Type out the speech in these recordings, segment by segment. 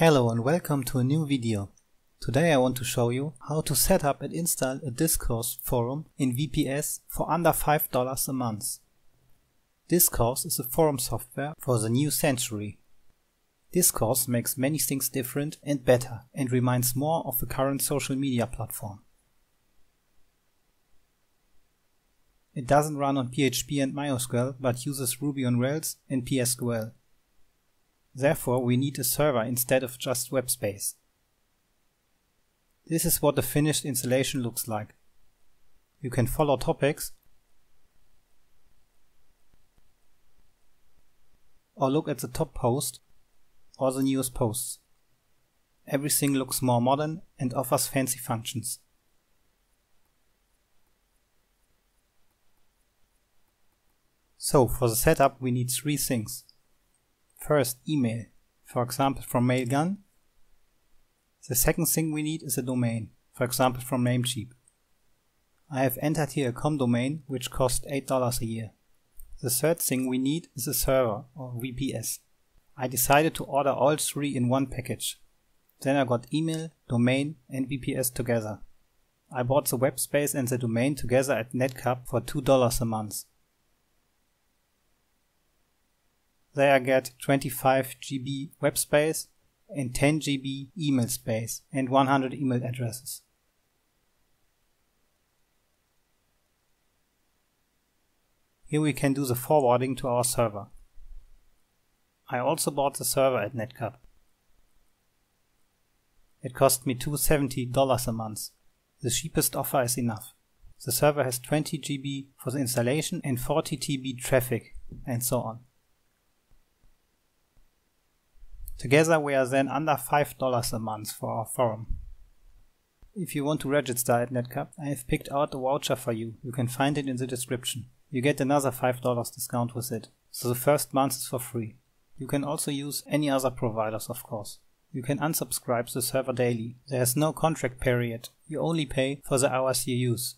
Hello and welcome to a new video. Today I want to show you how to set up and install a Discourse forum in VPS for under $5 a month. Discourse is a forum software for the new century. Discourse makes many things different and better and reminds more of the current social media platform. It doesn't run on PHP and MySQL but uses Ruby on Rails and PostgreSQL. Therefore, we need a server instead of just web space. This is what the finished installation looks like. You can follow topics or look at the top post or the newest posts. Everything looks more modern and offers fancy functions. So, for the setup we need three things. First, email, for example from Mailgun. The second thing we need is a domain, for example from Namecheap. I have entered here a com domain which costs $8 a year. The third thing we need is a server or VPS. I decided to order all three in one package. Then I got email, domain and VPS together. I bought the web space and the domain together at Netcup for $2 a month. There I get 25 GB web space and 10 GB email space and 100 email addresses. Here we can do the forwarding to our server. I also bought the server at Netcup. It cost me $270 a month. The cheapest offer is enough. The server has 20 GB for the installation and 40 TB traffic and so on. Together we are then under $5 a month for our forum. If you want to register at Netcup, I have picked out a voucher for you. You can find it in the description. You get another $5 discount with it, so the first month is for free. You can also use any other providers, of course. You can unsubscribe the server daily. There is no contract period. You only pay for the hours you use.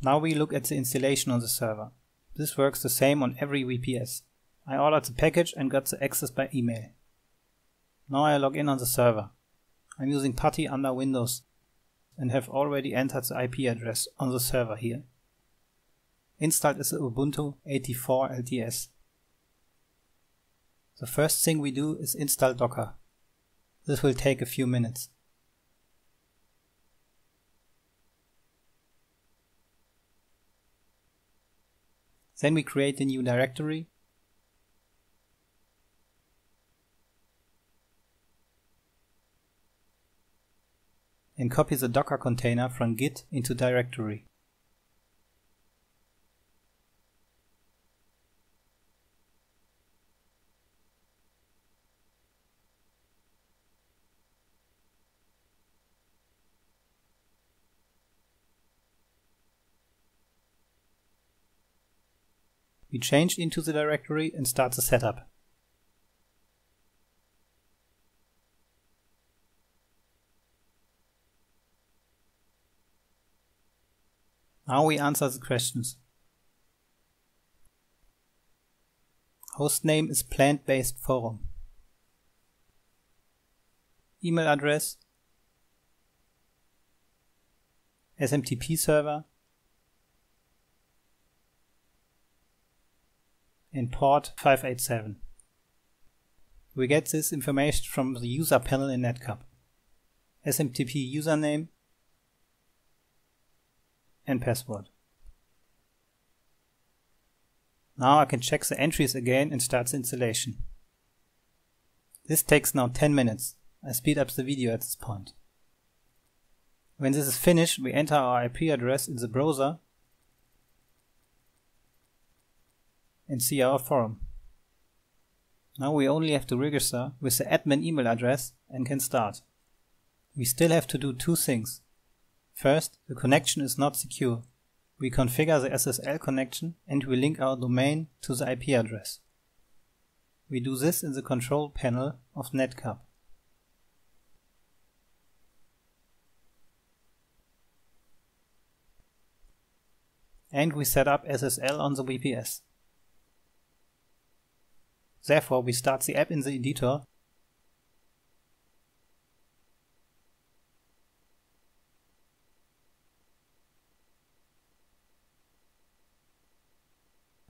Now we look at the installation on the server. This works the same on every VPS. I ordered the package and got the access by email. Now I log in on the server. I'm using Putty under Windows and have already entered the IP address on the server here. Installed is Ubuntu 84 LTS. The first thing we do is install Docker. This will take a few minutes. Then we create a new directory. And copy the Docker container from Git into directory. We changed into the directory and start the setup. Now we answer the questions. Hostname is plant-based forum. Email address, SMTP server, and port 587. We get this information from the user panel in Netcup. SMTP username and password. Now I can check the entries again and start the installation. This takes now 10 minutes. I speed up the video at this point. When this is finished, we enter our IP address in the browser and see our forum. Now we only have to register with the admin email address and can start. We still have to do two things. First, the connection is not secure. We configure the SSL connection and we link our domain to the IP address. We do this in the control panel of Netcup. And we set up SSL on the VPS. Therefore, we start the app in the editor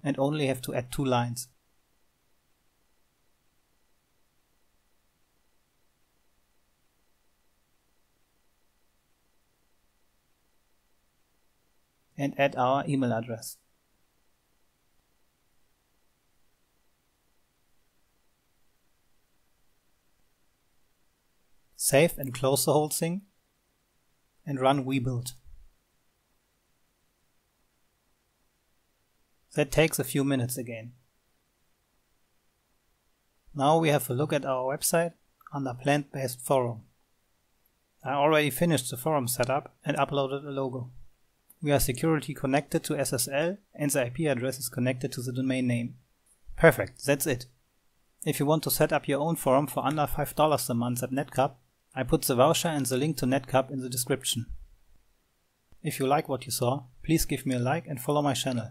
and only have to add 2 lines. And add our email address. Save and close the whole thing and run wbuild. That takes a few minutes again. Now we have a look at our website under plant-based forum. I already finished the forum setup and uploaded a logo. We are security connected to SSL and the IP address is connected to the domain name. Perfect, that's it. If you want to set up your own forum for under $5 a month at Netcup, I put the voucher and the link to Netcup in the description. If you like what you saw, please give me a like and follow my channel.